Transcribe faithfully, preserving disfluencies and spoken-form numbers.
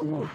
Ooh.